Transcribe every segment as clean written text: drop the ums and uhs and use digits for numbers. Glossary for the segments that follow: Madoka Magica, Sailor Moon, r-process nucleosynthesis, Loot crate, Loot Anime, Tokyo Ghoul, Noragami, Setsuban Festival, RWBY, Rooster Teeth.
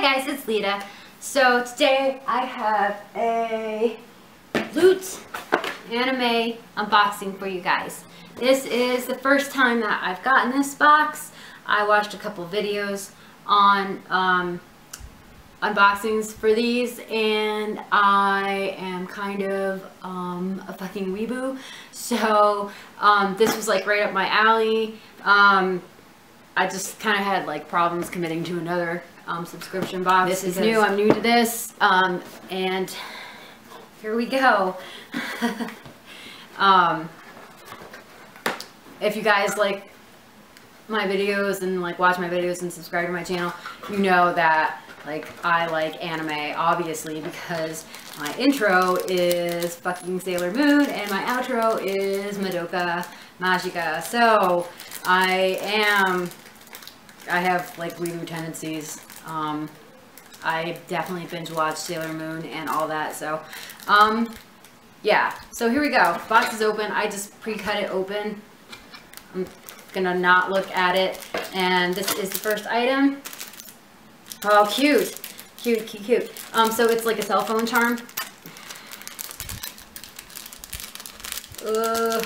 Hi guys, it's Lita. So today I have a Loot Anime unboxing for you guys. This is the first time that I've gotten this box. I watched a couple videos on unboxings for these, and I am kind of a fucking weeboo, so this was like right up my alley. I just kind of had like problems committing to another subscription box. This is new, I'm new to this, and here we go. If you guys like my videos and like watch my videos and subscribe to my channel, you know that like I like anime, obviously, because my intro is fucking Sailor Moon and my outro is Madoka Magica. So I have like weeboo tendencies. I definitely binge watched Sailor Moon and all that, so yeah. So here we go. Box is open. I just pre-cut it open. I'm gonna not look at it. And this is the first item. Oh, cute. Cute, cute, cute. So it's like a cell phone charm. Ugh.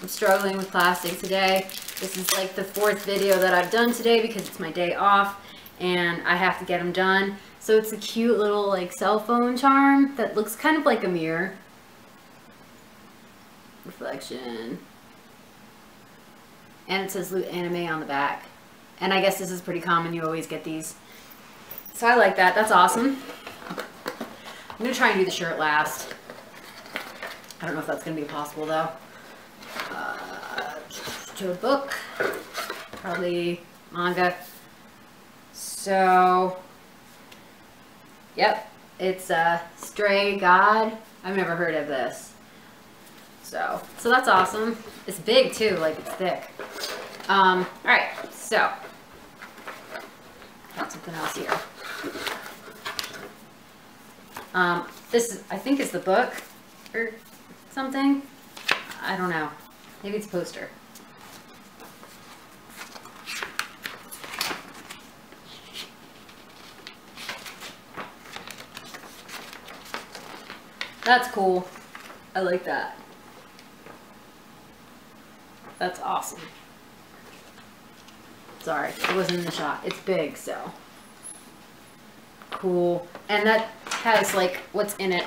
I'm struggling with plastic today. This is like the fourth video that I've done today because it's my day off and I have to get them done. So it's a cute little like cell phone charm that looks kind of like a mirror. Reflection. And it says Loot Anime on the back. And I guess this is pretty common, you always get these. So I like that, that's awesome. I'm gonna try and do the shirt last. I don't know if that's gonna be possible though. To a book, probably manga. So, yep, it's a Stray God. I've never heard of this. So that's awesome. It's big too, like it's thick. All right, so got something else here. This is, I think, is the book or something. I don't know. Maybe it's a poster. That's cool. I like that. That's awesome. Sorry, it wasn't in the shot. It's big, so. Cool. And that has like what's in it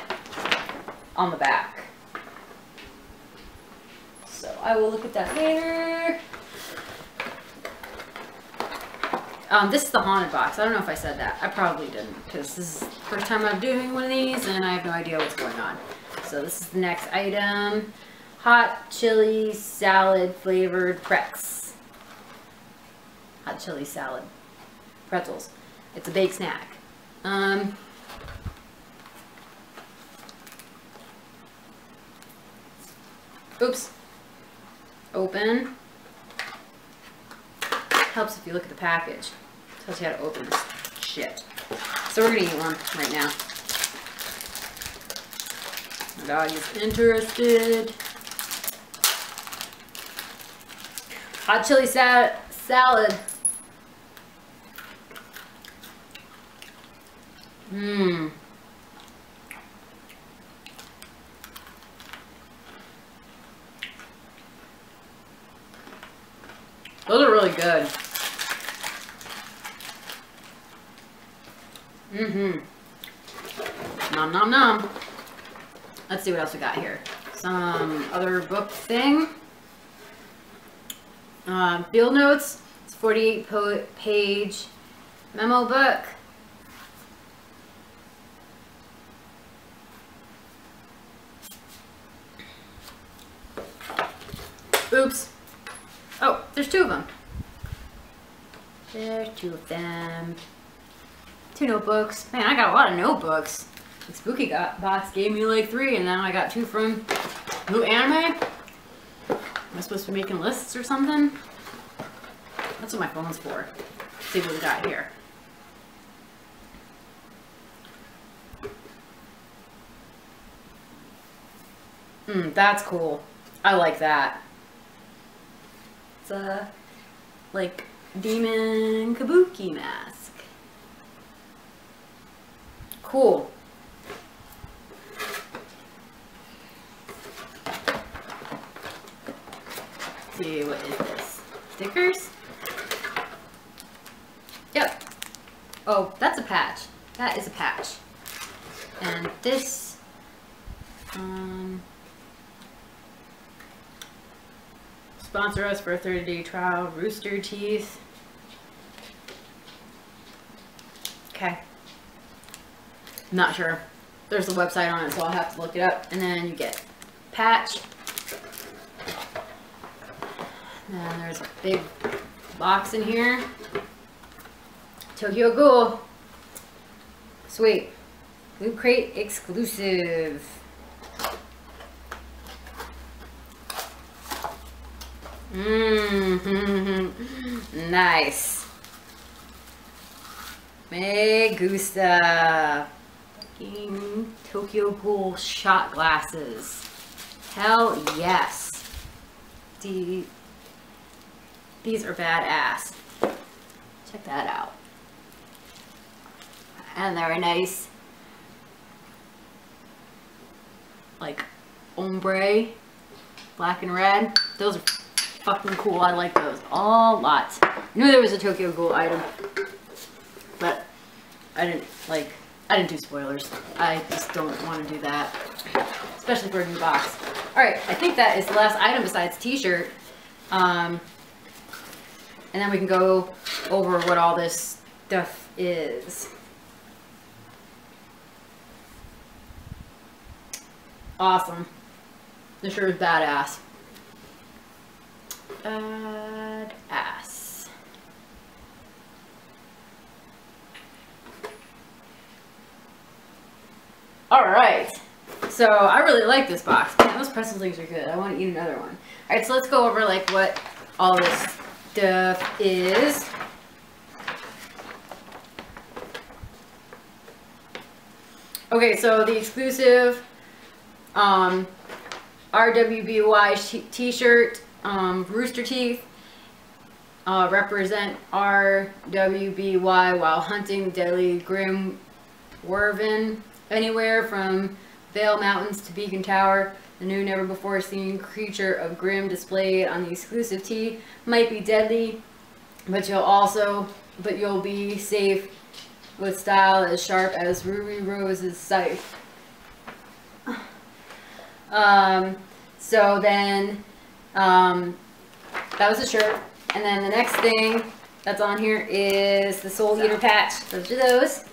on the back. So I will look at that later. This is the haunted box. I don't know if I said that. I probably didn't, because this is the first time I'm doing one of these and I have no idea what's going on. So this is the next item. Hot chili salad flavored pretzels. Hot chili salad. Pretzels. It's a baked snack. Oops. Open. Helps if you look at the package. Tells you how to open this shit. So we're gonna eat one right now. My dog is interested. Hot chili salad. Mmm. Those are really good. Mm-hmm. Nom nom nom. Let's see what else we got here. Some other book thing. Field notes. It's a 48-page memo book. Oops. Oh, there's two of them. There's two of them. Two notebooks. Man, I got a lot of notebooks. The spooky box gave me like three, and now I got two from Loot Anime. Am I supposed to be making lists or something? That's what my phone's for. Let's see what we got here. That's cool. I like that. It's a, like, demon kabuki mask. Cool. Let's see, what is this? Stickers? Yep. Oh, that's a patch. That is a patch. And this... sponsor us for a 30-day trial. Rooster Teeth. Okay. Not sure. There's a website on it, so I'll have to look it up. And then you get patch. And then there's a big box in here. Tokyo Ghoul. Sweet. Loot Crate exclusive. Mm-hmm. Nice. Me gusta. Tokyo Ghoul shot glasses. Hell yes. These are badass. Check that out. And they're a nice, like, ombre, black and red. Those are fucking cool. I like those a lot. I knew there was a Tokyo Ghoul item, but I didn't do spoilers. I just don't want to do that, especially for a new box. All right, I think that is the last item besides t-shirt. And then we can go over what all this stuff is. Awesome. This sure is badass. Badass. Alright. So, I really like this box. Man, those pretzel things are good. I want to eat another one. Alright, so let's go over, like, what all this stuff is. Okay, so the exclusive... RWBY t-shirt, Rooster Teeth, represent RWBY while hunting deadly grim werven anywhere from Vale Mountains to Beacon Tower. The new never before seen creature of grim displayed on the exclusive tee might be deadly, but you'll be safe with style as sharp as Ruby Rose's scythe. So then, that was a shirt. And then the next thing that's on here is the Soul Eater patch. Those are those.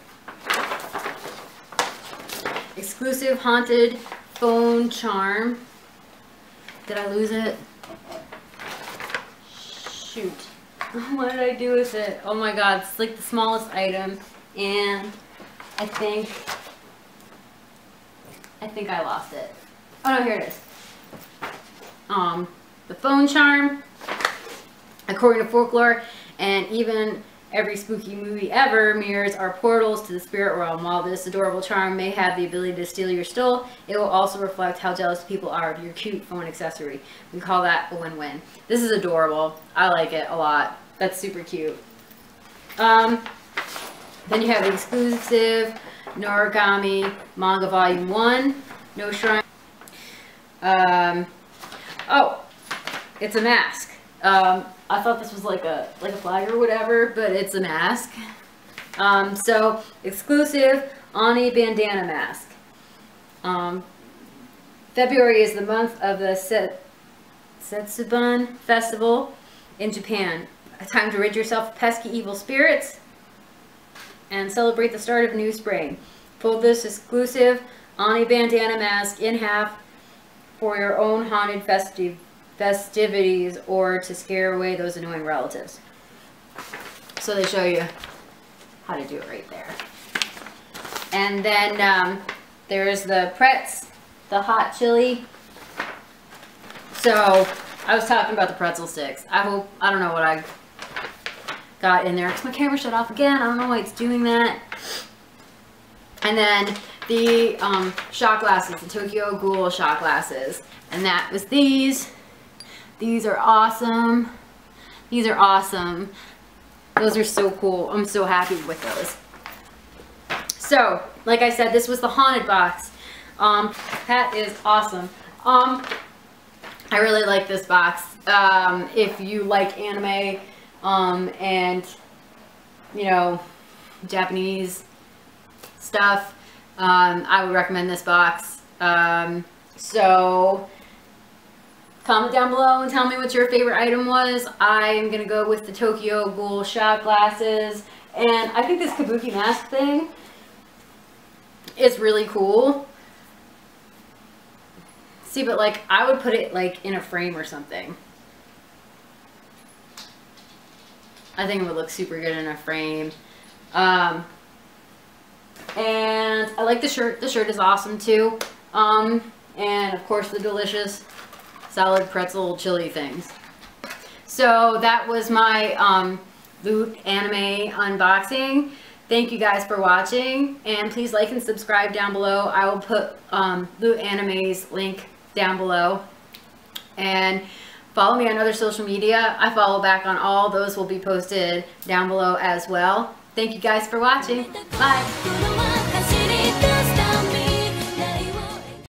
Exclusive haunted phone charm. Did I lose it? Shoot. What did I do with it? Oh my god, it's like the smallest item. And I think I lost it. Oh no, here it is. The phone charm, according to folklore, and even every spooky movie ever, mirrors are portals to the spirit realm. While this adorable charm may have the ability to steal your soul, it will also reflect how jealous people are of your cute phone accessory. We call that a win-win. This is adorable. I like it a lot. That's super cute. Then you have the exclusive Noragami manga volume 1. No shrine. Oh, it's a mask. I thought this was like a flag or whatever, but it's a mask. So exclusive Ani bandana mask. February is the month of the Setsuban Festival in Japan. A time to rid yourself of pesky evil spirits and celebrate the start of new spring. Fold this exclusive Ani bandana mask in half for your own haunted festivities or to scare away those annoying relatives. So they show you how to do it right there. And then there's the pretz, the hot chili. So I was talking about the pretzel sticks. I don't know what I got in there because my camera shut off again. I don't know why it's doing that. And then the shot glasses, the Tokyo Ghoul shot glasses, and that was these. These are awesome. These are awesome. Those are so cool. I'm so happy with those. So, like I said, this was the haunted box. That is awesome. I really like this box. If you like anime, and, you know, Japanese stuff, I would recommend this box. So comment down below and tell me what your favorite item was. I'm gonna go with the Tokyo Ghoul shot glasses, and I think this kabuki mask thing is really cool. See, but like I would put it like in a frame or something. I think it would look super good in a frame. And I like the shirt. The shirt is awesome too. And of course the delicious salad pretzel chili things. So that was my Loot Anime unboxing. Thank you guys for watching, and please like and subscribe down below. I will put Loot Anime's link down below, and follow me on other social media. I follow back on all. Those will be posted down below as well. Thank you guys for watching. Bye.